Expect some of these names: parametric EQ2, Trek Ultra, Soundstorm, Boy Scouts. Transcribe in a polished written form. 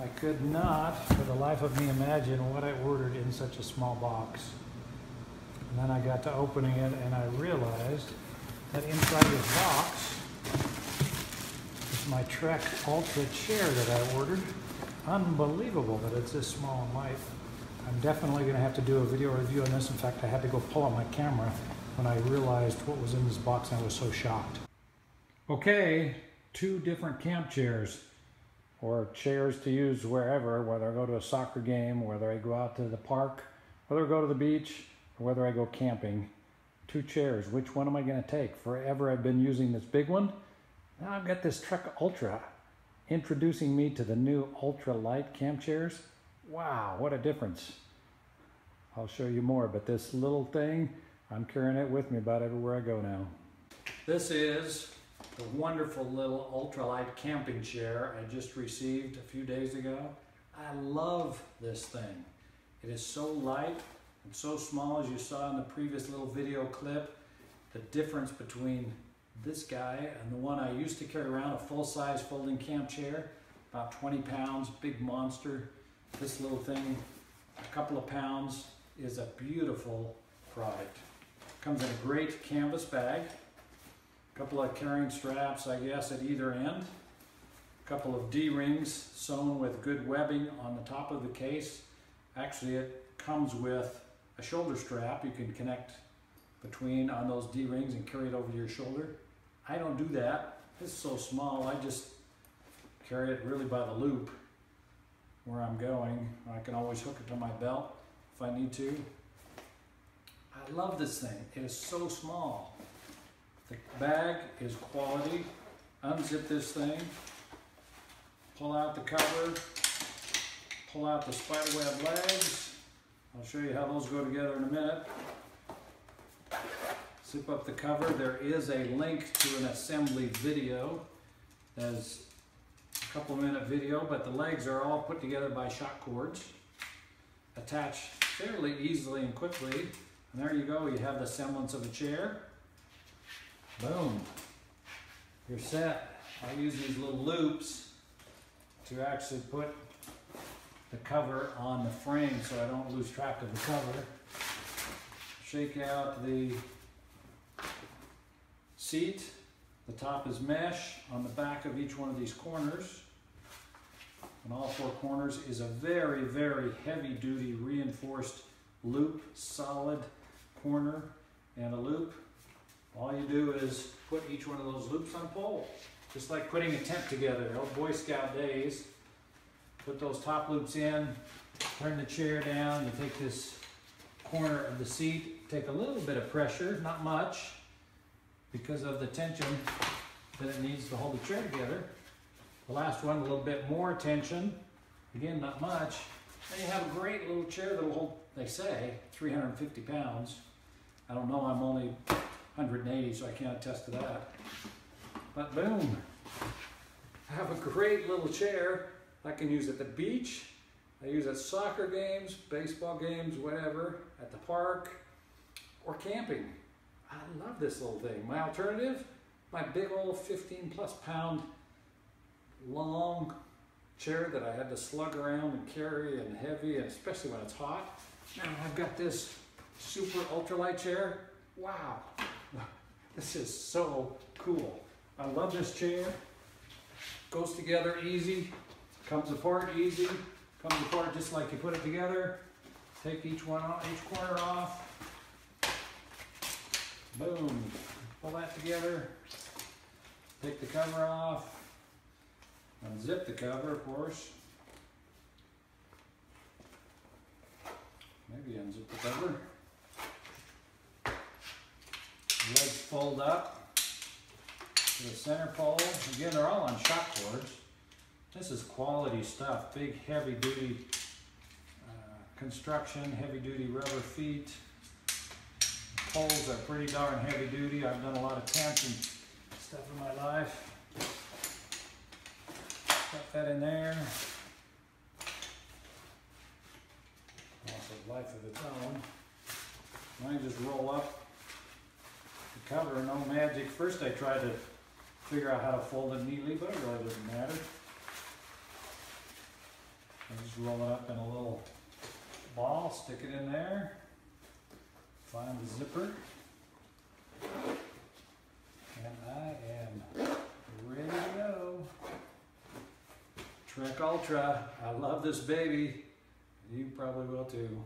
I could not, for the life of me, imagine what I ordered in such a small box. And then I got to opening it and I realized that inside this box is my Trek Ultra chair that I ordered. Unbelievable that it's this small and light. I'm definitely going to have to do a video review on this. In fact, I had to go pull out my camera when I realized what was in this box and I was so shocked. Okay, two different camp chairs, or chairs to use wherever, whether I go to a soccer game, whether I go out to the park, whether I go to the beach, or whether I go camping. Two chairs. Which one am I going to take? Forever I've been using this big one. Now I've got this Trek Ultra, introducing me to the new ultra light camp chairs. Wow, what a difference. I'll show you more, but this little thing, I'm carrying it with me about everywhere I go now. This is the wonderful little ultralight camping chair I just received a few days ago. I love this thing. It is so light and so small, as you saw in the previous little video clip. The difference between this guy and the one I used to carry around, a full-size folding camp chair, about 20 pounds, big monster. This little thing, a couple of pounds, is a beautiful product. Comes in a great canvas bag, a couple of carrying straps, I guess, at either end, a couple of D-rings sewn with good webbing on the top of the case. Actually, it comes with a shoulder strap you can connect between on those D-rings and carry it over to your shoulder. I don't do that. It's so small, I just carry it really by the loop where I'm going. I can always hook it to my belt if I need to. I love this thing. It is so small. The bag is quality. Unzip this thing, pull out the cover, pull out the spiderweb legs. I'll show you how those go together in a minute. Zip up the cover. There is a link to an assembly video. There's a couple-minute video, but the legs are all put together by shock cords. Attach fairly easily and quickly. And there you go, you have the semblance of a chair. Boom, you're set. I use these little loops to actually put the cover on the frame so I don't lose track of the cover. Shake out the seat. The top is mesh on the back of each one of these corners. On all four corners is a very, very heavy-duty reinforced loop, solid corner and a loop. All you do is put each one of those loops on a pole, just like putting a tent together. Old Boy Scout days. Put those top loops in, turn the chair down, you take this corner of the seat, take a little bit of pressure, not much, because of the tension that it needs to hold the chair together. The last one, a little bit more tension, again, not much. Then you have a great little chair that'll hold, they say, 350 pounds. I don't know, I'm only 180, so I can't attest to that. But boom, I have a great little chair. I can use it at the beach. I use it at soccer games, baseball games, whatever, at the park, or camping. I love this little thing. My alternative, my big old 15+ pound long chair that I had to slug around and carry and heavy, and especially when it's hot. Now I've got this super ultralight chair. Wow, this is so cool. I love this chair. Goes together easy, comes apart easy, comes apart just like you put it together. Take each one off, each corner off. Boom, pull that together, take the cover off, unzip the cover, of course. Maybe unzip the cover. Legs fold up to the center pole. Again, they're all on shock cords. This is quality stuff, big heavy-duty construction, heavy-duty rubber feet. Poles are pretty darn heavy duty. I've done a lot of tension stuff in my life. Put that in there. Also life of its own. And I just roll up the cover, no magic. First I tried to figure out how to fold it neatly, but it really doesn't matter. and just roll it up in a little ball, stick it in there, find the zipper, and I am ready to go. Trek Ultra, I love this baby, you probably will too.